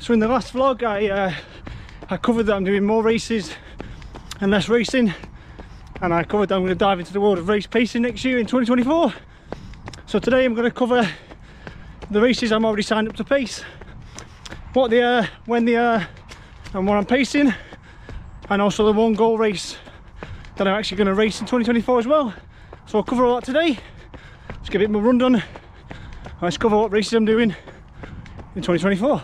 So in the last vlog I covered that I'm doing more races and less racing, and I covered that I'm going to dive into the world of race pacing next year in 2024. So today I'm going to cover the races I'm already signed up to pace, what they are, when they are, and what I'm pacing, and also the one goal race that I'm actually going to race in 2024 as well. So I'll cover all that today. Let's get a bit more run done. Let's cover what races I'm doing in 2024.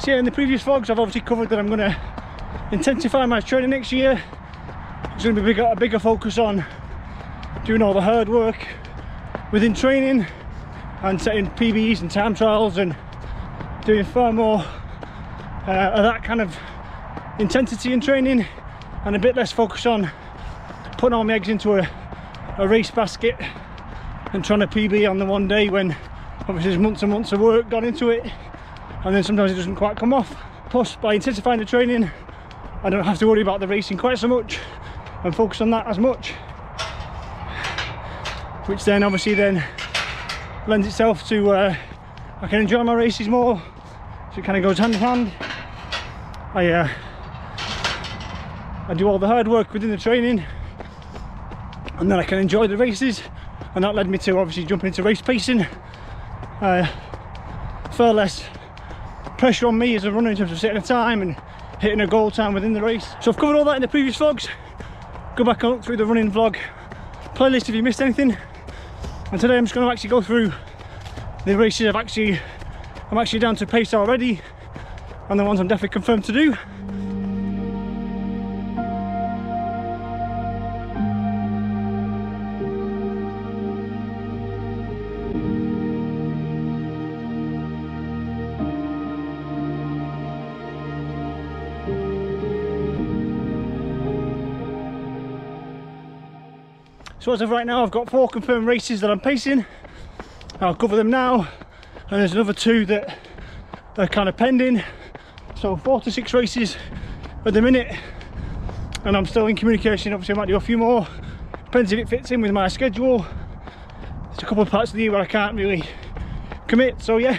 So yeah, in the previous vlogs I've obviously covered that I'm going to intensify my training next year. It's going to be a bigger focus on doing all the hard work within training and setting PBs and time trials and doing far more of that kind of intensity in training, and a bit less focus on putting all my eggs into a race basket and trying to PB on the one day when obviously there's months and months of work gone into it. And then sometimes it doesn't quite come off. Plus, by intensifying the training, I don't have to worry about the racing quite so much and focus on that as much, which then obviously then lends itself to I can enjoy my races more, so it kind of goes hand in hand. I do all the hard work within the training, and then I can enjoy the races, and that led me to obviously jumping into race pacing. Far less pressure on me as a runner in terms of setting a time and hitting a goal time within the race. So I've covered all that in the previous vlogs. Go back and look through the running vlog playlist if you missed anything. And today I'm just going to actually go through the races I'm actually down to pace already, and the ones I'm definitely confirmed to do. So as of right now I've got 4 confirmed races that I'm pacing. I'll cover them now, and there's another 2 that are kind of pending, so 4 to 6 races at the minute, and I'm still in communication. Obviously I might do a few more, depends if it fits in with my schedule. There's a couple of parts of the year where I can't really commit, so yeah,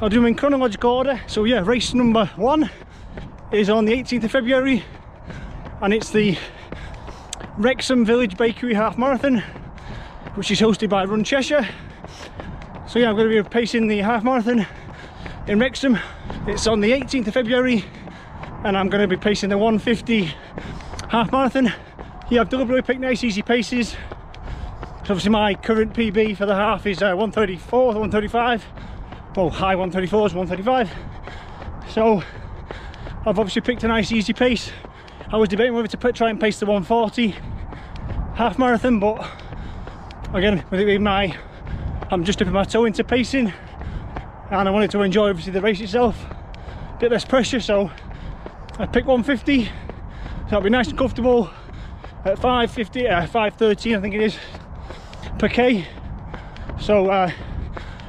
I'll do them in chronological order. So yeah, race number 1 is on the 18th of February, and it's the Wrexham Village Bakery Half Marathon, which is hosted by Run Cheshire. So yeah, I'm going to be pacing the half marathon in Wrexham. It's on the 18th of February, and I'm going to be pacing the 150 half marathon. Yeah, I've deliberately picked nice easy paces. So obviously my current PB for the half is 134 to 135, well high 134s, 135. So I've obviously picked a nice easy pace. I was debating whether to try and pace the 140 half marathon, but again, with it being I'm just dipping my toe into pacing, and I wanted to enjoy obviously the race itself, a bit less pressure, so I picked 150. So that'll be nice and comfortable at 5:13 I think it is per k. So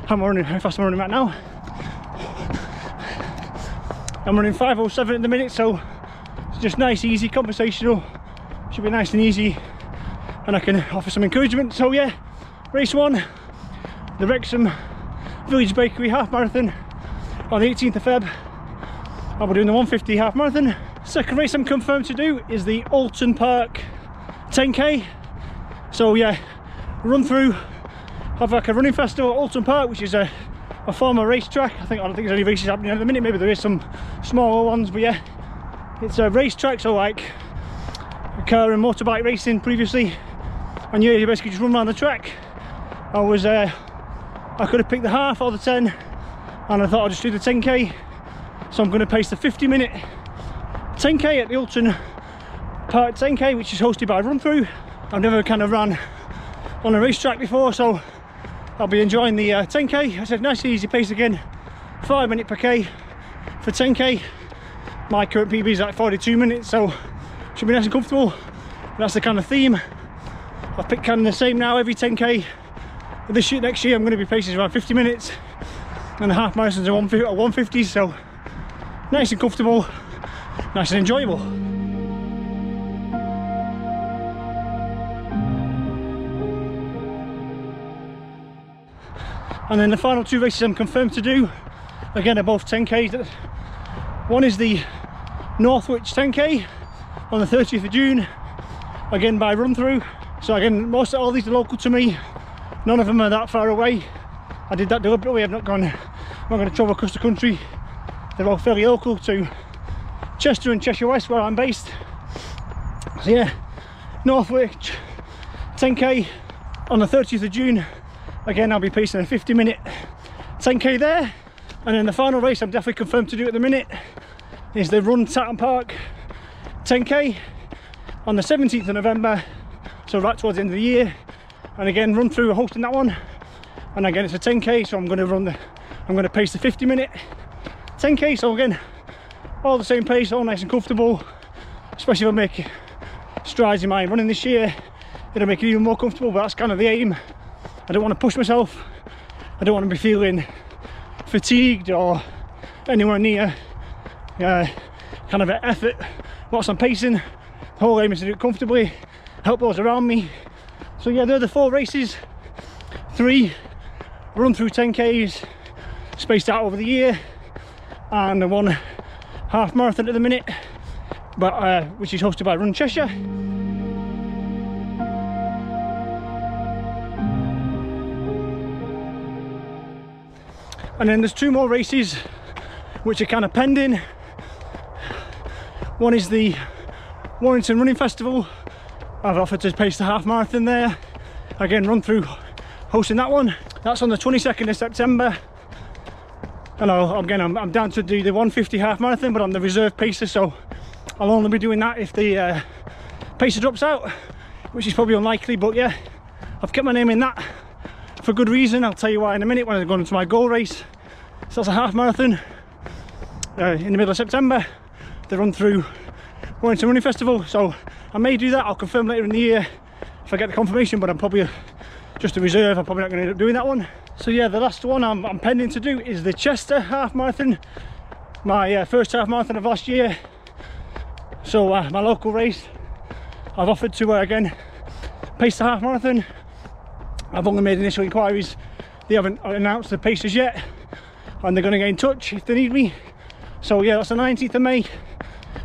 how fast am I running right now? I'm running 5:07 at the minute, so just nice easy conversational, should be nice and easy, and I can offer some encouragement. So yeah, race 1, the Wrexham Village Bakery Half Marathon on the 18th of Feb. I'll be doing the 150 half marathon. Second race I'm confirmed to do is the Oulton Park 10k. so yeah, Run Through have like a running festival at Oulton Park, which is a former racetrack. I don't think there's any races happening at the minute, maybe there is some smaller ones, but yeah, it's a racetrack, so like car and motorbike racing previously, and yeah, you basically just run around the track. I could have picked the half or the 10, and I thought I'd just do the 10k, so I'm going to pace the 50-minute 10k at the Oulton Park 10k, which is hosted by Run Through. I've never kind of ran on a racetrack before, so I'll be enjoying the 10k. It's a nice easy pace again, 5 minute per k for 10k. My current PB is like 42 minutes, so should be nice and comfortable. And that's the kind of theme. I've picked kind of the same now every 10k. This year, next year, I'm going to be paces around 50 minutes, and the half marathons are 150, so nice and comfortable, nice and enjoyable. And then the final two races I'm confirmed to do, again, are both 10Ks. One is the Northwich 10K on the 30th of June, again by Run Through. So again, most of all these are local to me. None of them are that far away. I did that deliberately. I'm not going to travel across the country. They're all fairly local to Chester and Cheshire West, where I'm based. So yeah, Northwich 10k on the 30th of June. Again, I'll be pacing a 50-minute 10k there. And then the final race I'm definitely confirmed to do at the minute is the Run Tatton Park 10k on the 17th of November, so right towards the end of the year. And again, Run Through hosting that one. And again, it's a 10k, so I'm going to pace the 50-minute 10k. So again, all the same pace, all nice and comfortable. Especially if I make strides in my running this year, it'll make it even more comfortable. But that's kind of the aim. I don't want to push myself. I don't want to be feeling fatigued or anywhere near kind of an effort whilst I'm pacing. The whole aim is to do it comfortably, help those around me. So yeah, they're the four races. Three Run Through 10Ks spaced out over the year, and one half marathon at the minute, but which is hosted by Run Cheshire. And then there's two more races which are kind of pending. One is the Warrington Running Festival. I've offered to pace the half marathon there. Again, Run Through hosting that one. That's on the 22nd of September. And I'm down to do the 150 half marathon, but I'm the reserve pacer, so I'll only be doing that if the pacer drops out, which is probably unlikely. But yeah, I've kept my name in that for good reason. I'll tell you why in a minute when I'm going into my goal race. So that's a half marathon in the middle of September, the Run Through Warrington Running Festival. So I may do that. I'll confirm later in the year if I get the confirmation, but I'm probably just a reserve. I'm probably not going to end up doing that one. So yeah, the last one I'm pending to do is the Chester Half Marathon, my first half marathon of last year. So my local race, I've offered to again pace the half marathon. I've only made initial inquiries. They haven't announced the paces yet, and they're going to get in touch if they need me. So yeah, that's the 19th of May,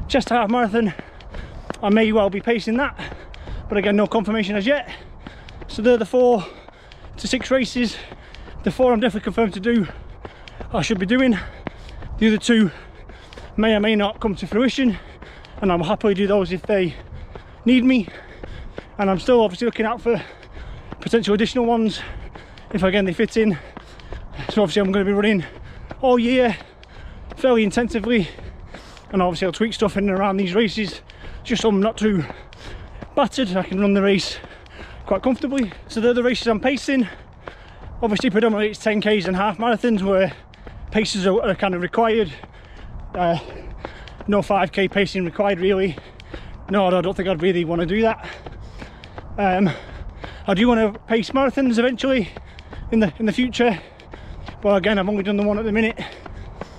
Chester Half Marathon. I may well be pacing that, but again, no confirmation as yet. So they're the 4 to 6 races. The four I'm definitely confirmed to do, I should be doing. The other two may or may not come to fruition, and I'll happily do those if they need me. And I'm still obviously looking out for potential additional ones if again they fit in. So obviously I'm going to be running all year fairly intensively, and obviously I'll tweak stuff in and around these races just so I'm not too battered. I can run the race quite comfortably. So they're the races I'm pacing. Obviously predominantly it's 10Ks and half marathons where paces are kind of required. No 5K pacing required really. No, I don't think I'd really want to do that. I do want to pace marathons eventually in the future, but again I've only done the one at the minute,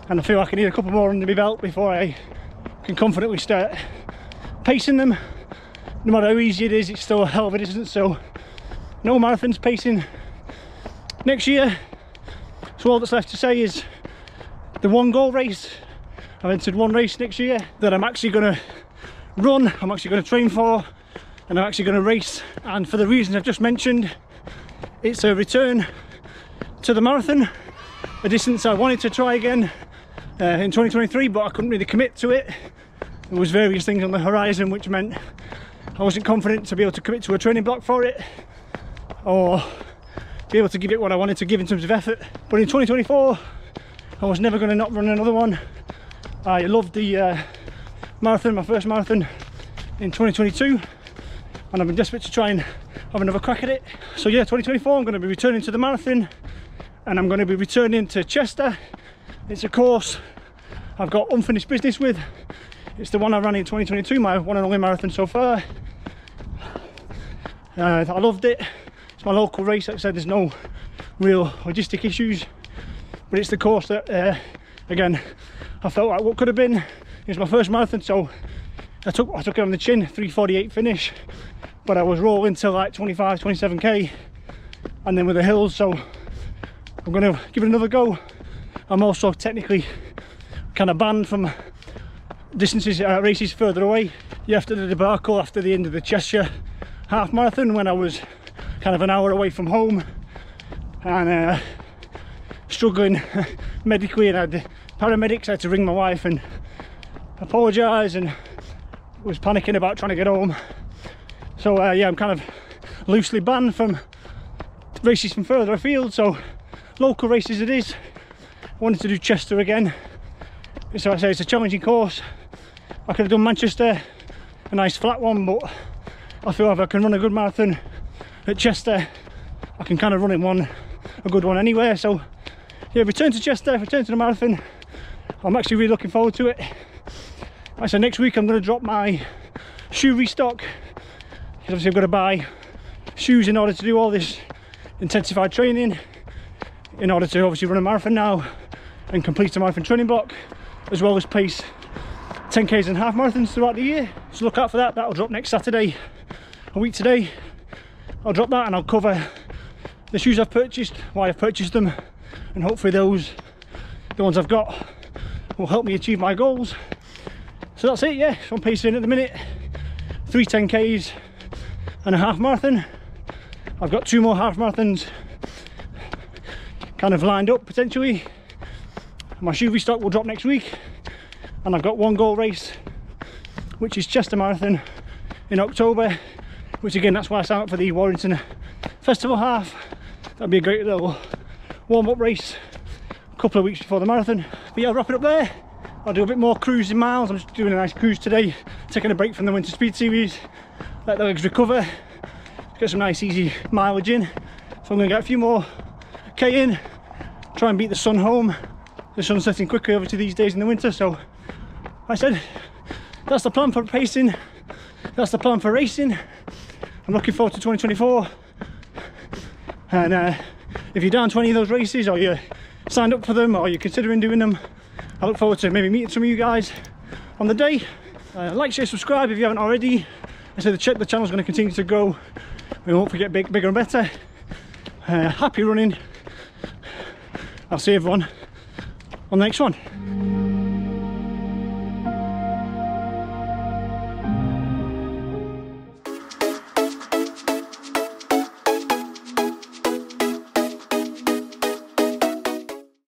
and I feel like I need a couple more under my belt before I can confidently start pacing them. No matter how easy it is, it's still a hell of a distance, so no marathons pacing next year. So all that's left to say is the one goal race. I've entered one race next year that I'm actually going to run, I'm actually going to train for, and I'm actually going to race. And for the reasons I've just mentioned, it's a return to the marathon, a distance I wanted to try again in 2023, but I couldn't really commit to it. There was various things on the horizon which meant I wasn't confident to be able to commit to a training block for it or be able to give it what I wanted to give in terms of effort. But in 2024 I was never going to not run another one. I loved the marathon, my first marathon in 2022. and I've been desperate to try and have another crack at it. So yeah, 2024, I'm going to be returning to the marathon, and I'm going to be returning to Chester. It's a course I've got unfinished business with. It's the one I ran in 2022, my one and only marathon so far. I loved it. It's my local race. Like I said, there's no real logistic issues, but it's the course that again, I felt like what could have been. It's my first marathon, so I took it on the chin. 3:48 finish, but I was rolling till like 25-27k, and then with the hills, so I'm gonna give it another go. I'm also technically kind of banned from distances races further away. Yeah, after the debacle, after the end of the Cheshire Half Marathon, when I was kind of an hour away from home and struggling medically, and I had paramedics, I had to ring my wife and apologise, and was panicking about trying to get home. So yeah, I'm kind of loosely banned from races from further afield, so local races it is. I wanted to do Chester again. So I say it's a challenging course. I could have done Manchester, a nice flat one, but I feel if I can run a good marathon at Chester, I can kind of run in one, a good one anywhere. So yeah, return to Chester, return to the marathon. I'm actually really looking forward to it. Like I said, next week I'm going to drop my shoe restock, because obviously I've got to buy shoes in order to do all this intensified training, in order to obviously run a marathon now and complete a marathon training block, as well as pace 10Ks and half marathons throughout the year. So look out for that. That'll drop next Saturday, a week today. I'll drop that and I'll cover the shoes I've purchased, why I've purchased them, and hopefully those, the ones I've got, will help me achieve my goals. So that's it, yeah. So I'm pacing at the minute, 3 10Ks and a half marathon. I've got 2 more half marathons kind of lined up potentially. My shoe restock will drop next week, and I've got one goal race, which is Chester Marathon in October, which again, that's why I signed up for the Warrington Festival Half. That'd be a great little warm-up race a couple of weeks before the marathon. But yeah, I'll wrap it up there. I'll do a bit more cruising miles. I'm just doing a nice cruise today, taking a break from the winter speed series, let the legs recover, get some nice easy mileage in. So I'm gonna get a few more K in, try and beat the sun home. The sun's setting quickly over to these days in the winter, so I said that's the plan for pacing, that's the plan for racing. I'm looking forward to 2024, and if you're down to any of those races, or you're signed up for them, or you're considering doing them, I look forward to maybe meeting some of you guys on the day. Like, share, subscribe if you haven't already. I said the channel's going to continue to grow. We won't forget bigger and better. Happy running. I'll see everyone on the next one.